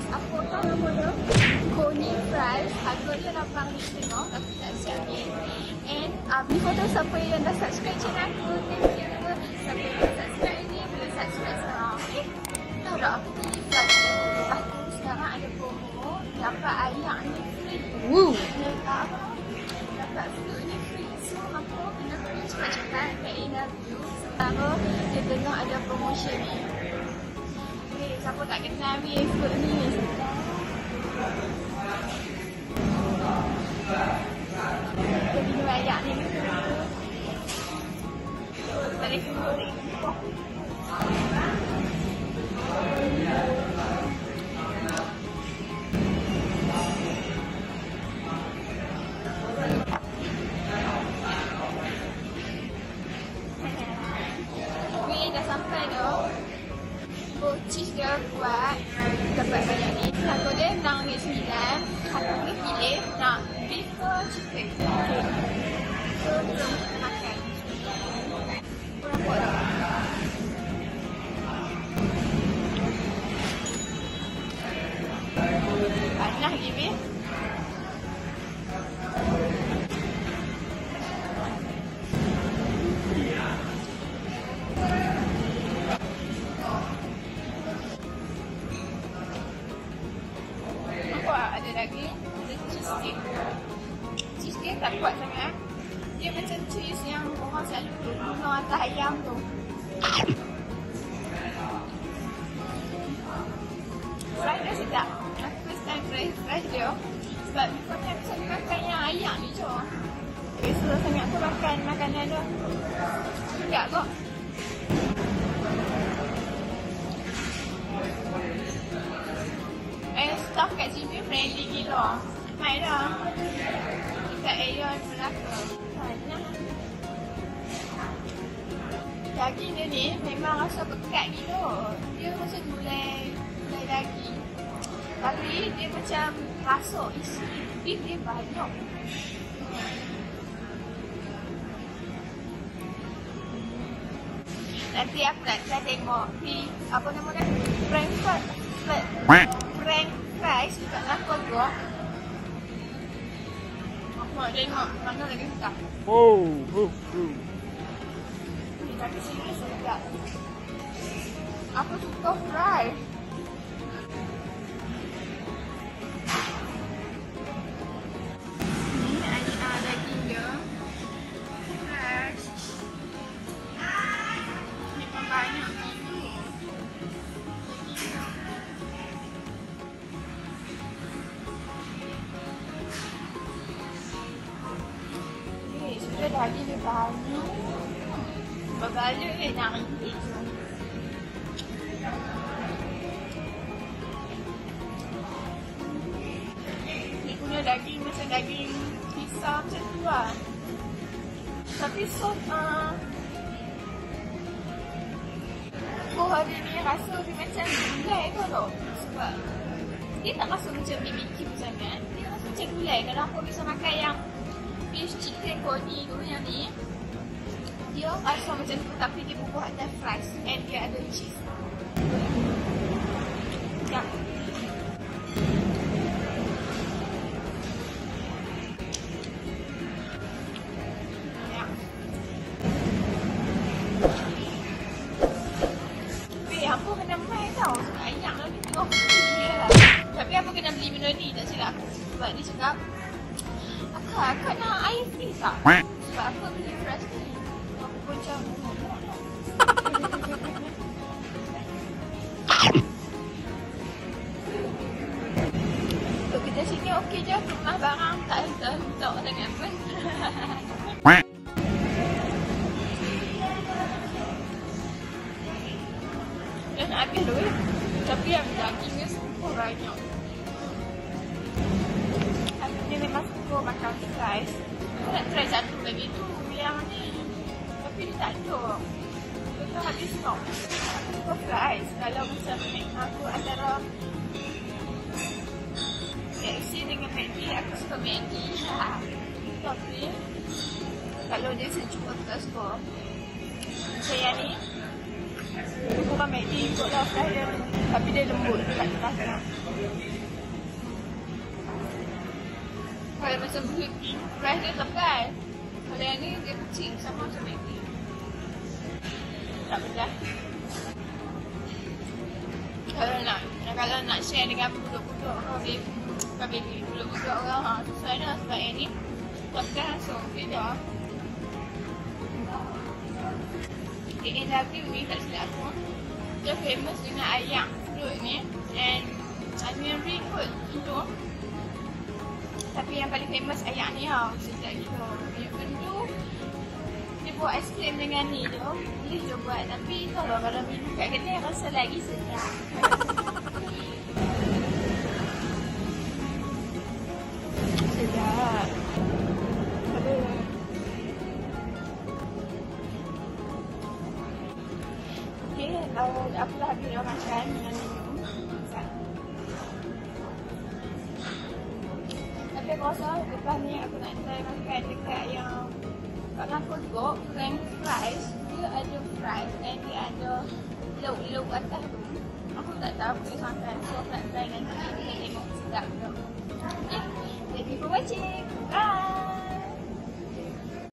fries are CONEY fries. Harganya Rp6.50. Tapi tak siap ni. And before tu, siapa yang dah subscribe channel aku, thank you. Siapa yang dah subscribe ni, boleh subscribe sekarang. Okay, tahu tak aku pilih fries ni? Aku sekarang ada promo. Dapat ayak ni free. Woo. Dapat fruit ni free. So aku kena pergi cepat-cepat ke A&W. Sementara dia tengok ada promotion ni. Siapa tak kenal ni fruit ni? Kita minum ayak ni. Tak ada kembali. Cheese dia kuat. Dapat banyak ni. Harga dia RM6.9. Harga ni pilih nak beef ke chicken. Okay, so kita makan. Kurang kuat tak? Panas lagi beef. Ada lagi ada cheesecake. Cheesecake tak kuat sangat. Dia macam cheese yang orang selalu guna atas ayam tu. Fries dia sedap. Aku first time fries dia. Sebab before ni aku selalu makan yang ayam ni je. Biasa sangat aku makan makanan dia. Sedap kot. Staff kat sini friendly gila. Mai dah. Dekat area Melaka. Panas. Daging dia ni memang rasa pekat gila. Dia rasa gulai daging. Tapi dia macam rasuk isi beef dia banyak. Nanti aku nak tengok ni apa nama dia? French fries dekat Melaka tu. Aku nak tengok mana lagi sedap. Tapi sini sedap. Aku suka fries. Ni ada daging dia. Fresh. Ni banyak. Daging dia banyak. Berbaloi dia RM6. Dia punya daging macam daging pisang macam tu lah. Tapi sop hari ni rasa dia macam gulai ke tak? Sebab dia tak rasa macam BBQ sangat. Dia rasa macam gulai. Kalau aku bisa makan yang beef chicken CONEY tu yang ni, dia rasa macam tu tapi dia bubuh atas fries and dia ada cheese. Sekejap. Weh, apa kena main tau. Ayak lagi tengok dia. Tapi apa kena beli benda ni tak silap aku. Sebab dia cakap, Kak nak air free tak? Sebab aku beli fresh ni. Aku macam untuk kerja sini okey je. Rumah barang tak hentak sangat pun. Dia nak habis duit. Tapi yang dagingnya super banyak. Dia memang suka makan fries. Aku nak try satu lagi tu yang ni. Tapi dia tak ada. Dia habis stop. Aku suka fries. Kalau macam aku antara KFC dengan McD, aku suka McD. Tapi kalau dia sejuk aku tak suka. Macam yang ni Suku kan Maggi ikut lah fresh dia. Tapi dia lembut, tak keras sangat. Kalau macam fresh dia tebal. Kalau yang ni dia kecil, sama macam Maggi. Tak pedas. Kalau nak share dengan puluk-puluk orang, sesuai dah sebab yang ni buatkan langsung, beda. A&W ni tak silap aku, dia famous dengan ayam puluk ni and onion ring kot gitu. Tapi yang paling famous ayam ni lah, sejak gitu. Benda tu dia buat aiskrim dengan ni tu, boleh je buat tapi tolong kalau minum kat kedai rasa lagi sedap. Sedap. Okay, aku dah habis dah makan dengan minum. Tapi aku rasa lepas ni aku nak try makan dekat yang kat Langkau Gok, French fries. Dia ada fries dan dia ada lauk-lauk atas tu. Aku tak tahu boleh makan, so aku nak try nanti. Kita tengok sedap tu. Okay, thank you for watching.